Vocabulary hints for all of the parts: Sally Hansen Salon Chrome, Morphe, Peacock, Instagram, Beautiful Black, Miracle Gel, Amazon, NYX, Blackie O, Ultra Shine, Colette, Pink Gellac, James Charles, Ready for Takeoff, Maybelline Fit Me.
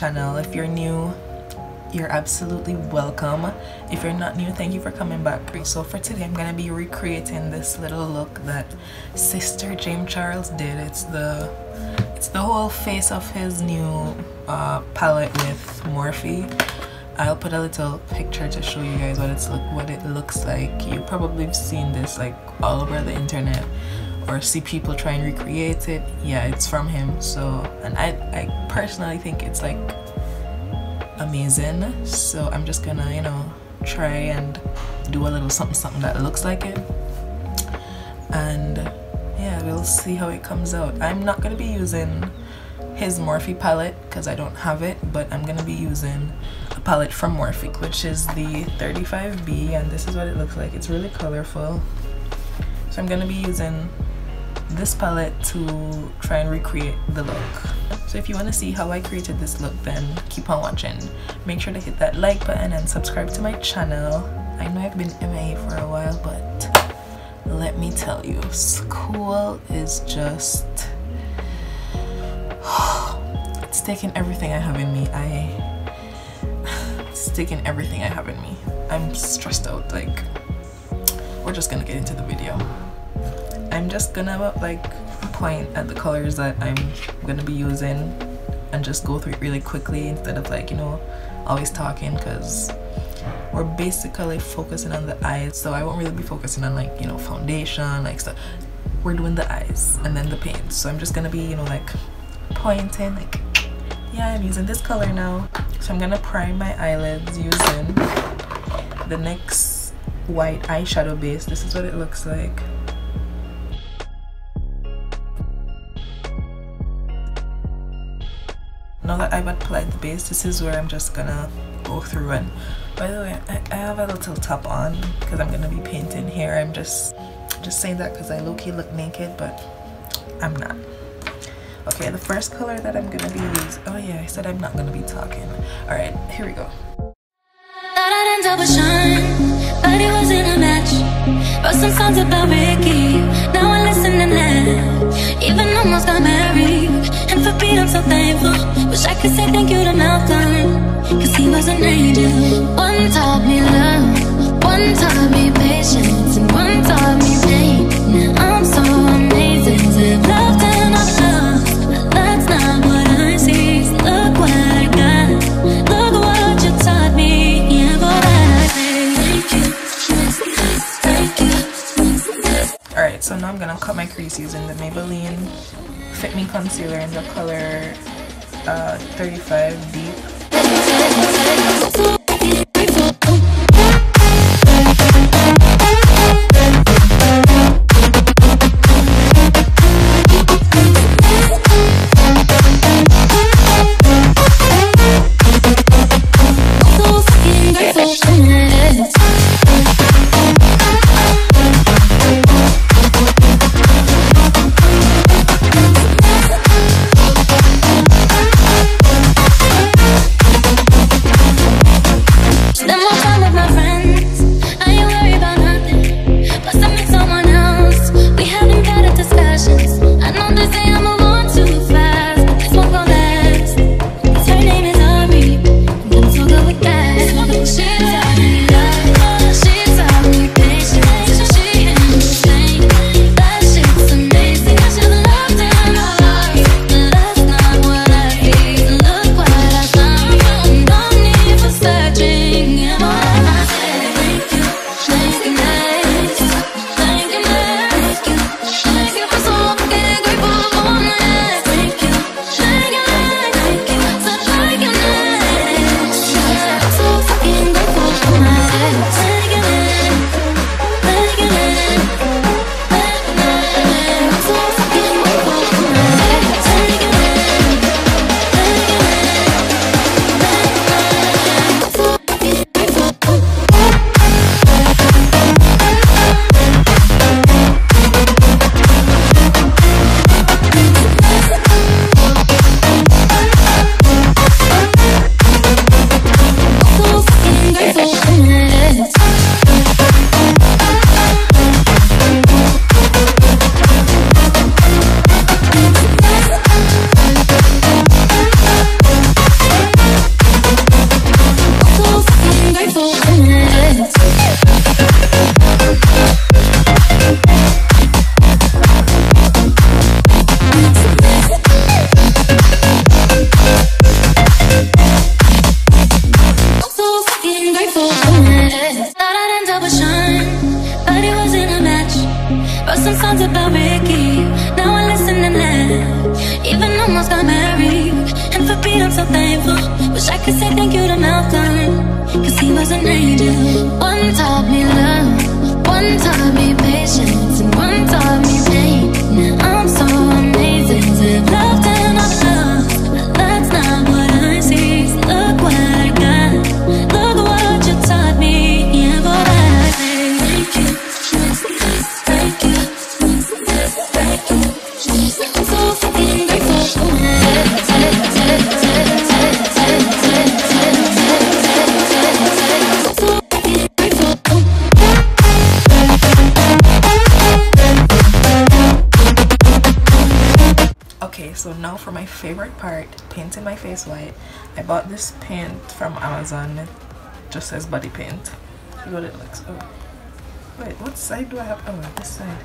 channel. If you're new, you're absolutely welcome. If you're not new, thank you for coming back. So for today, I'm gonna be recreating this little look that Sister James Charles did. It's the whole face of his new palette with Morphe. I'll put a little picture to show you guys what it looks like. You probably have seen this like all over the internet or see people try and recreate it. Yeah, it's from him. So, and I personally think it's like amazing, so I'm just gonna, you know, try and do a little something that looks like it, and yeah, we'll see how it comes out. I'm not gonna be using his Morphe palette because I don't have it, but I'm gonna be using a palette from Morphe, which is the 35B, and this is what it looks like. It's really colorful, so I'm gonna be using this palette to try and recreate the look. So if you want to see how I created this look, then keep on watching. Make sure to hit that like button and subscribe to my channel. I know I've been MIA for a while, but let me tell you, school is just it's taking everything I have in me. It's taking everything I have in me. I'm stressed out. Like, we're just gonna get into the video. I'm just gonna like point at the colors that I'm gonna be using and just go through it really quickly instead of like, you know, always talking, because we're basically focusing on the eyes, so I won't really be focusing on like, you know, foundation, like stuff. We're doing the eyes and then the paint, so I'm just gonna be, you know, like pointing like, yeah, I'm using this color now. So I'm gonna prime my eyelids using the NYX white eyeshadow base. This is what it looks like. Now that I've applied the base, this is where I'm just gonna go through. And by the way, I have a little top on because I'm gonna be painting here. I'm just saying that because I low-key look naked, but I'm not. Okay, the first color that I'm gonna be using, oh yeah, I said I'm not gonna be talking. All right, here we go. Thought I'd end up with Sean, but it wasn't a match. Wrote some songs about Ricky, now I listen to that. Even almost got married, and for Pete I'm so thankful. Wish I could say thank you to Malcolm, cause he was an angel. One taught me love, one taught me patience, and one taught me pain. Now I'm so amazing to love and I'm loved. But that's not what I see, so look what I got, look what you taught me. Yeah, but I say thank you, thank you. Alright, so now I'm gonna cut my crease using the Maybelline Fit Me concealer in the color 35 deep. some songs about Ricky. Now I listen and laugh. Even almost got married. And for Pete, I'm so thankful. Wish I could say thank you to Malcolm, cause he was an angel. One taught me love, one taught me patience, and one taught me pain. Now I'm so amazing to have loved and I've loved. But that's not what I see. So look what I got, look what you taught me. Yeah, but I say thank you, thank you, thank you. I'm so fucking grateful. So now for my favorite part, painting my face white. I bought this paint from Amazon. It just says body paint. See what it looks like. Oh. Wait, what side do I have? Oh, this side.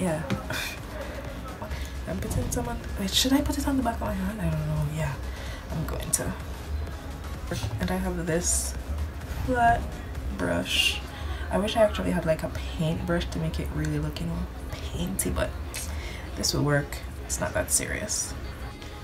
Yeah. I'm putting some on... Wait, should I put it on the back of my hand? I don't know. Yeah, I'm going to. And I have this flat brush. I wish I actually had like a paintbrush to make it really looking painty, but this will work. It's not that serious.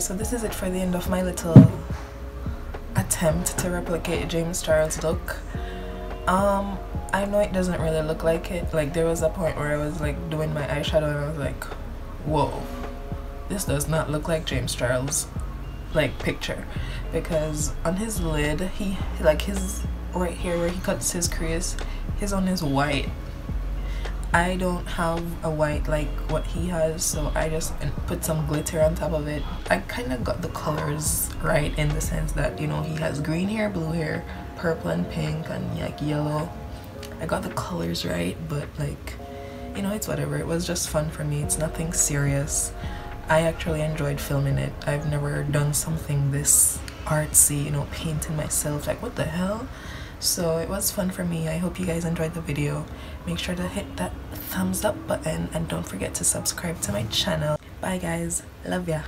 So this is it for the end of my little attempt to replicate James Charles' look. I know it doesn't really look like it. Like, there was a point where I was like doing my eyeshadow and I was like, whoa, this does not look like James Charles' like picture, because on his lid, he like his right here where he cuts his crease, his own is white. I don't have a white like what he has, so I just put some glitter on top of it. I kind of got the colors right in the sense that, you know, he has green hair, blue hair, purple and pink and like yellow. I got the colors right, but like, you know, it's whatever. It was just fun for me. It's nothing serious. I actually enjoyed filming it. I've never done something this artsy, you know, painting myself, like what the hell. So it was fun for me. I hope you guys enjoyed the video. Make sure to hit that thumbs up button and don't forget to subscribe to my channel. Bye guys, love ya.